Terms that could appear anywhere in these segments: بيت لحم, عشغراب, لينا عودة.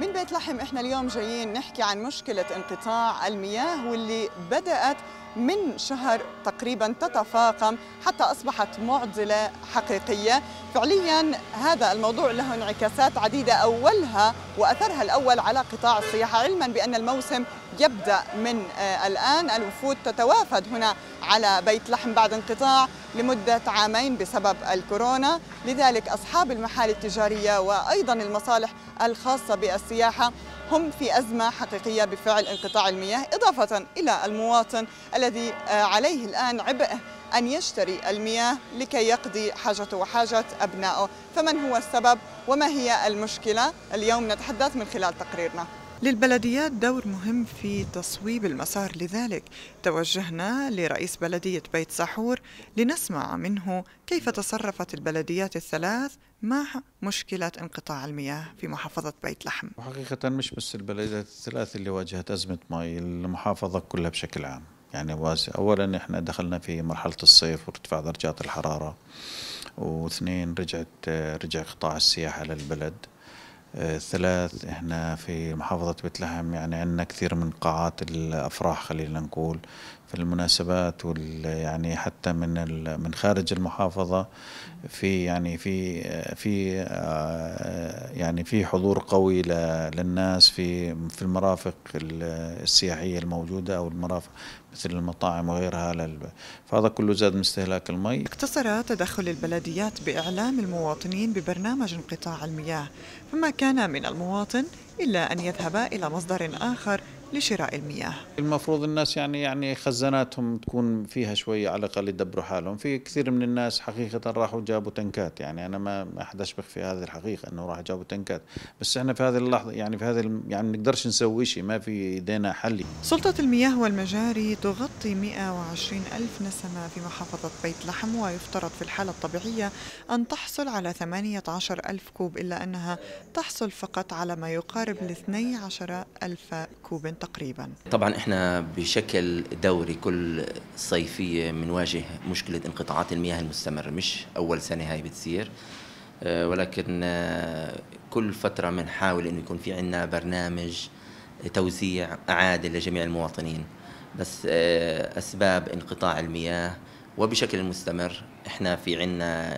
من بيت لحم احنا اليوم جايين نحكي عن مشكلة انقطاع المياه واللي بدأت من شهر تقريبا تتفاقم حتى أصبحت معضلة حقيقية. فعليا هذا الموضوع له انعكاسات عديدة، أولها وأثرها الأول على قطاع السياحة، علما بأن الموسم يبدأ من الآن. الوفود تتوافد هنا على بيت لحم بعد انقطاع لمدة عامين بسبب الكورونا، لذلك أصحاب المحال التجارية وأيضا المصالح الخاصة بالسياحة هم في أزمة حقيقية بفعل انقطاع المياه، إضافة إلى المواطن الذي عليه الآن عبء أن يشتري المياه لكي يقضي حاجته وحاجة أبنائه. فمن هو السبب وما هي المشكلة؟ اليوم نتحدث من خلال تقريرنا. للبلديات دور مهم في تصويب المسار، لذلك توجهنا لرئيس بلدية بيت سحور لنسمع منه كيف تصرفت البلديات الثلاث مع مشكلة انقطاع المياه في محافظة بيت لحم. وحقيقة مش بس البلديات الثلاث اللي واجهت أزمة مي، المحافظة كلها بشكل عام يعني واسع. أولا إحنا دخلنا في مرحلة الصيف وارتفاع درجات الحرارة، واثنين رجع قطاع السياحة للبلد، ثلاث احنا في محافظة بيت لحم يعني عندنا كثير من قاعات الافراح، خلينا نقول في المناسبات يعني حتى من خارج المحافظة في حضور قوي للناس في المرافق السياحية الموجودة او المرافق مثل المطاعم وغيرها، فهذا كله زاد من استهلاك المي. اقتصر تدخل البلديات بإعلام المواطنين ببرنامج انقطاع المياه، فما كان من المواطن إلا أن يذهب إلى مصدر آخر لشراء المياه. المفروض الناس يعني خزاناتهم تكون فيها شوية على الأقل يدبروا حالهم. في كثير من الناس حقيقة راحوا جابوا تنكات، يعني أنا ما حد أشبه في هذه الحقيقة أنه راح جابوا تنكات، بس إحنا في هذه اللحظة يعني نقدرش نسوي شيء، ما في إيدينا حل. سلطة المياه والمجاري تغطي 120 ألف نسمة في محافظة بيت لحم، ويفترض في الحالة الطبيعية أن تحصل على 18 ألف كوب، إلا أنها تحصل فقط على ما يقارب ل 12 ألف كوب تقريبا. طبعا احنا بشكل دوري كل صيفيه بنواجه مشكله انقطاعات المياه المستمره، مش اول سنه هاي بتصير، ولكن كل فتره بنحاول انه يكون في عندنا برنامج توزيع عادل لجميع المواطنين، بس اسباب انقطاع المياه وبشكل مستمر احنا في عندنا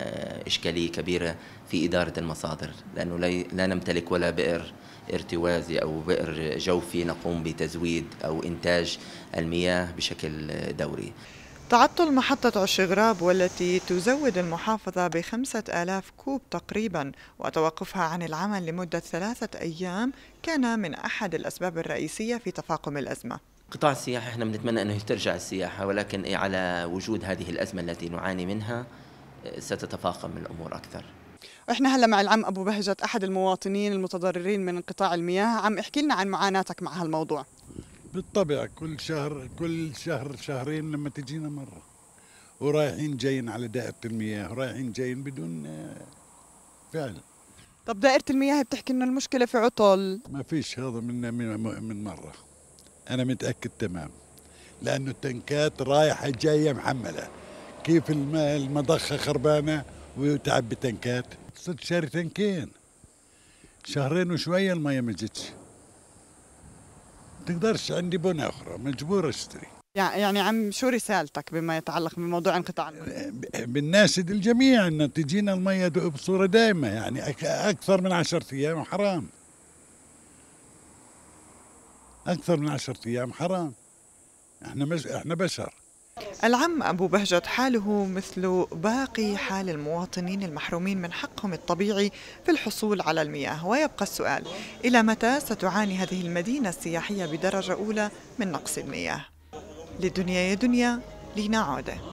اشكاليه كبيره في اداره المصادر، لانه لا نمتلك ولا بئر ارتوازي او بئر جوفي نقوم بتزويد او انتاج المياه بشكل دوري. تعطل محطة عشغراب والتي تزود المحافظة ب5000 كوب تقريبا وتوقفها عن العمل لمدة 3 أيام كان من أحد الأسباب الرئيسية في تفاقم الأزمة. قطاع السياحة احنا بنتمنى أنه ترجع السياحة، ولكن على وجود هذه الأزمة التي نعاني منها ستتفاقم الأمور أكثر. احنا هلا مع العم ابو بهجة احد المواطنين المتضررين من انقطاع المياه. عم احكي لنا عن معاناتك مع هالموضوع. بالطبع كل شهر شهرين لما تجينا مره، ورايحين جايين على دائره المياه، ورايحين جايين بدون فعل. طب دائره المياه بتحكي انه المشكله في عطل؟ ما فيش، هذا من مره انا متاكد تمام، لانه التنكات رايحه جايه محمله، كيف المضخه خربانه وتعب بتنكات. صرت شاري تنكين شهرين وشويه الميه ما جتش، تقدرش عندي بنى اخرى، مجبور اشتري. يعني عم شو رسالتك بما يتعلق بموضوع انقطاع المياه؟ بنناشد الجميع ان تجينا الميه بصوره دائمه، يعني اكثر من 10 ايام وحرام، اكثر من 10 ايام حرام، احنا بشر. العم أبو بهجة حاله مثل باقي حال المواطنين المحرومين من حقهم الطبيعي في الحصول على المياه، ويبقى السؤال إلى متى ستعاني هذه المدينة السياحية بدرجة أولى من نقص المياه؟ للدنيا يا دنيا، لينا عودة.